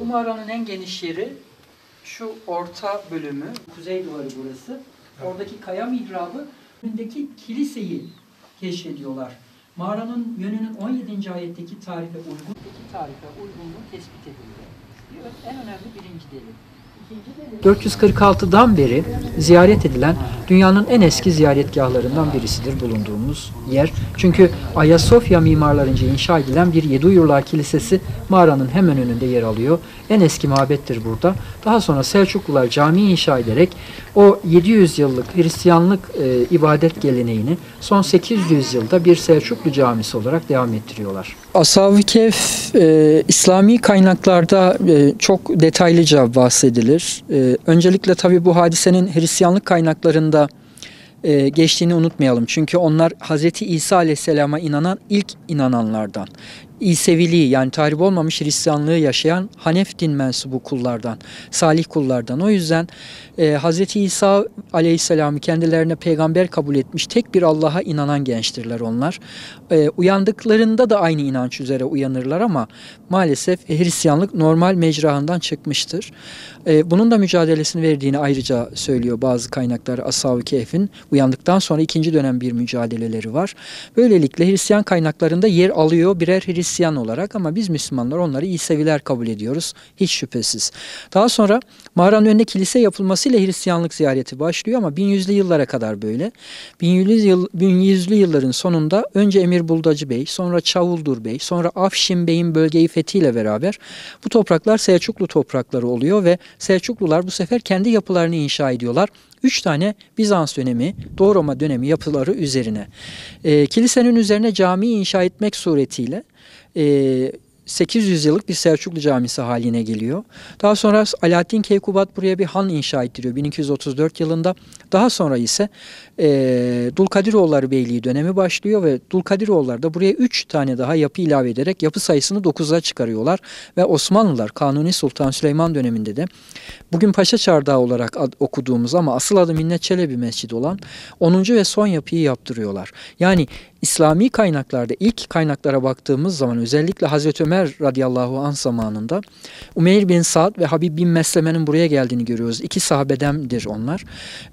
Umara'nın en geniş yeri şu orta bölümü, kuzey duvarı burası. Oradaki kaya mihrabı önündeki kiliseyi keşfediyorlar. Mağaranın yönünün 17. ayetteki tarife uygun, tespit edildi. En önemli birinci delil. 446'dan beri ziyaret edilen dünyanın en eski ziyaretgahlarından birisidir bulunduğumuz yer. Çünkü Ayasofya mimarlarınca inşa edilen bir Yeduyurlar Kilisesi mağaranın hemen önünde yer alıyor. En eski mabettir burada. Daha sonra Selçuklular cami inşa ederek o 700 yıllık Hristiyanlık ibadet geleneğini son 800 yılda bir Selçuklu camisi olarak devam ettiriyorlar. Ashâb-ı Kehf İslami kaynaklarda çok detaylıca bahsedilir. Öncelikle tabii bu hadisenin Hristiyanlık kaynaklarında geçtiğini unutmayalım. Çünkü onlar Hz. İsa Aleyhisselam'a inanan ilk inananlardan. İseviliği, yani tahrip olmamış Hristiyanlığı yaşayan Hanef din mensubu kullardan, salih kullardan. O yüzden Hz. İsa Aleyhisselam'ı kendilerine peygamber kabul etmiş tek bir Allah'a inanan gençtirler onlar. Uyandıklarında da aynı inanç üzere uyanırlar ama maalesef Hristiyanlık normal mecrahından çıkmıştır. Bunun da mücadelesini verdiğini ayrıca söylüyor bazı kaynaklar. Ashâb-ı Kehf'in uyandıktan sonra ikinci dönem bir mücadeleleri var. Böylelikle Hristiyan kaynaklarında yer alıyor birer Hristiyan olarak ama biz Müslümanlar onları İseviler kabul ediyoruz hiç şüphesiz. Daha sonra mağaranın önüne kilise yapılmasıyla Hristiyanlık ziyareti başlıyor ama 1100'lü yıllara kadar böyle. 1100'lü yılların sonunda önce Emir Buldacı Bey, sonra Çavuldur Bey, sonra Afşin Bey'in bölgeyi fethiyle beraber bu topraklar Selçuklu toprakları oluyor ve Selçuklular bu sefer kendi yapılarını inşa ediyorlar. 3 tane Bizans dönemi, Doğu Roma dönemi yapıları üzerine. Kilisenin üzerine cami inşa etmek suretiyle 800 yıllık bir Selçuklu camisi haline geliyor. Daha sonra Alaaddin Keykubat buraya bir han inşa ettiriyor 1234 yılında. Daha sonra ise Dulkadiroğulları Beyliği dönemi başlıyor ve Dulkadiroğulları da buraya 3 tane daha yapı ilave ederek yapı sayısını 9'a çıkarıyorlar. Ve Osmanlılar Kanuni Sultan Süleyman döneminde de bugün Paşa Çardağ olarak okuduğumuz ama asıl adı Minnet Çelebi Mescidi olan 10. ve son yapıyı yaptırıyorlar. Yani İslami kaynaklarda ilk kaynaklara baktığımız zaman özellikle Hz. Ömer radıyallahu anh zamanında Umeyr bin Sa'd ve Habib bin Meslemen'in buraya geldiğini görüyoruz. 2 sahabedendir onlar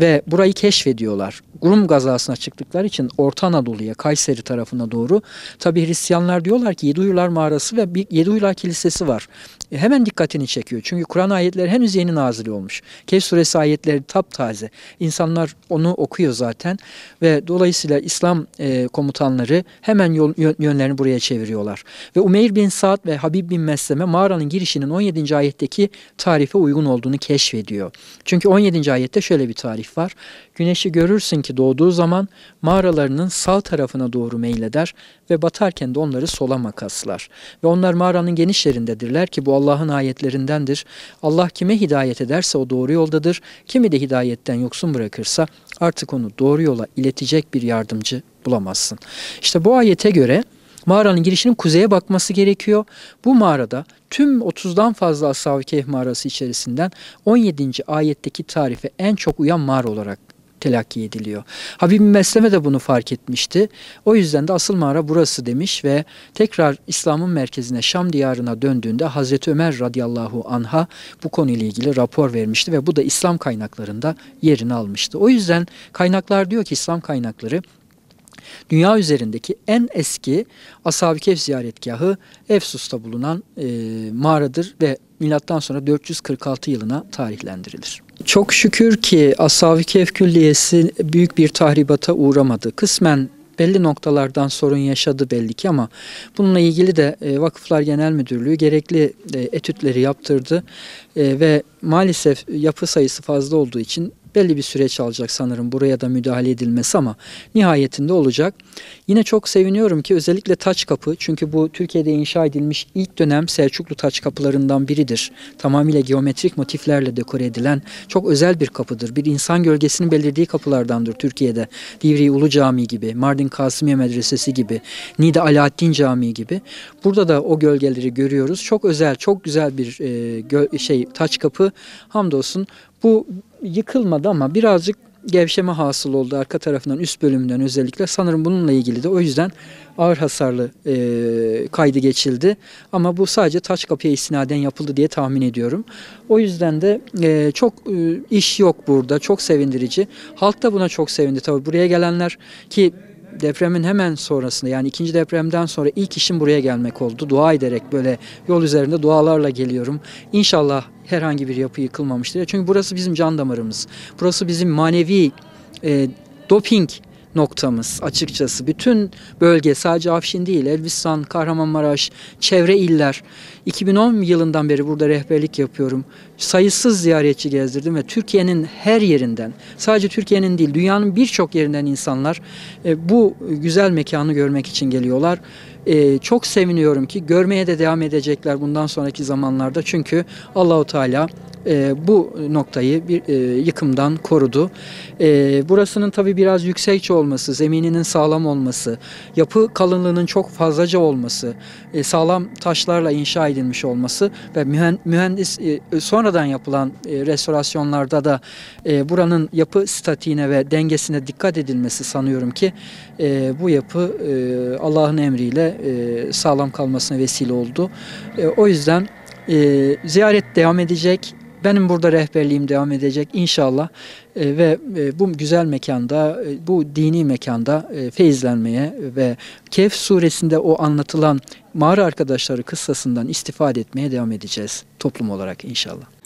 ve burayı keşfediyorlar. Rum gazasına çıktıkları için Orta Anadolu'ya, Kayseri tarafına doğru. Tabi Hristiyanlar diyorlar ki Yeduyurlar mağarası ve Yeduyurlar kilisesi var. Hemen dikkatini çekiyor. Çünkü Kur'an ayetleri henüz yeni nazil olmuş. Kehf suresi ayetleri taptaze. İnsanlar onu okuyor zaten ve dolayısıyla İslam komutanları hemen yönlerini buraya çeviriyorlar. Ve Umeyr bin Sa'd ve Habib bin Mesleme mağaranın girişinin 17. ayetteki tarife uygun olduğunu keşfediyor. Çünkü 17. ayette şöyle bir tarif var. Güneşi görürsün ki doğduğu zaman mağaralarının sağ tarafına doğru meyleder ve batarken de onları sola makaslar. Ve onlar mağaranın geniş yerindedirler ki bu Allah'ın ayetlerindendir. Allah kime hidayet ederse o doğru yoldadır. Kimi de hidayetten yoksun bırakırsa artık onu doğru yola iletecek bir yardımcı bulamazsın. İşte bu ayete göre mağaranın girişinin kuzeye bakması gerekiyor. Bu mağarada tüm 30'dan fazla Ashâb-ı Kehf mağarası içerisinden 17. ayetteki tarife en çok uyan mağara olarak telakki ediliyor. Habib bin Mesleme de bunu fark etmişti. O yüzden de asıl mağara burası demiş ve tekrar İslam'ın merkezine Şam diyarına döndüğünde Hazreti Ömer radıyallahu anh'a bu konuyla ilgili rapor vermişti ve bu da İslam kaynaklarında yerini almıştı. O yüzden kaynaklar diyor ki İslam kaynakları dünya üzerindeki en eski Ashâb-ı Kehf ziyaretgahı Efsus'ta bulunan mağaradır ve milattan sonra 446 yılına tarihlendirilir. Çok şükür ki Ashâb-ı Kehf Külliyesi büyük bir tahribata uğramadı. Kısmen belli noktalardan sorun yaşadı belli ki ama bununla ilgili de Vakıflar Genel Müdürlüğü gerekli etütleri yaptırdı ve maalesef yapı sayısı fazla olduğu için Belli bir süreç alacak sanırım buraya da müdahale edilmesi ama nihayetinde olacak. Yine çok seviniyorum ki özellikle taç kapı, çünkü bu Türkiye'de inşa edilmiş ilk dönem Selçuklu taç kapılarından biridir. Tamamıyla geometrik motiflerle dekore edilen çok özel bir kapıdır. Bir insan gölgesinin belirlediği kapılardandır Türkiye'de. Divriği Ulu Camii gibi, Mardin Kasımiye Medresesi gibi, Niğde Alaaddin Camii gibi. Burada da o gölgeleri görüyoruz. Çok özel, çok güzel bir taç kapı. Hamdolsun bu yıkılmadı ama birazcık gevşeme hasıl oldu arka tarafından, üst bölümden özellikle. Sanırım bununla ilgili de o yüzden ağır hasarlı kaydı geçildi. Ama bu sadece taç kapıya istinaden yapıldı diye tahmin ediyorum. O yüzden de çok iş yok burada. Çok sevindirici. Halk da buna çok sevindi. Tabii buraya gelenler ki depremin hemen sonrasında, yani ikinci depremden sonra ilk işim buraya gelmek oldu. Dua ederek böyle yol üzerinde dualarla geliyorum. İnşallah herhangi bir yapı yıkılmamıştır. Çünkü burası bizim can damarımız. Burası bizim manevi doping noktamız açıkçası. Bütün bölge, sadece Afşin değil, Elbistan, Kahramanmaraş, çevre iller. 2010 yılından beri burada rehberlik yapıyorum. Sayısız ziyaretçi gezdirdim ve Türkiye'nin her yerinden, sadece Türkiye'nin değil dünyanın birçok yerinden insanlar bu güzel mekanı görmek için geliyorlar. Çok seviniyorum ki görmeye de devam edecekler bundan sonraki zamanlarda, çünkü Allahu Teala bu noktayı bir yıkımdan korudu. Burasının tabii biraz yüksekçe olması, zemininin sağlam olması, yapı kalınlığının çok fazlaca olması, sağlam taşlarla inşa edilmiş olması ve mühendis sonradan yapılan restorasyonlarda da buranın yapı statiğine ve dengesine dikkat edilmesi, sanıyorum ki bu yapı Allah'ın emriyle sağlam kalmasına vesile oldu. O yüzden ziyaret devam edecek. Benim burada rehberliğim devam edecek inşallah ve bu güzel mekanda, bu dini mekanda feyizlenmeye ve Kehf suresinde o anlatılan mağara arkadaşları kıssasından istifade etmeye devam edeceğiz toplum olarak inşallah.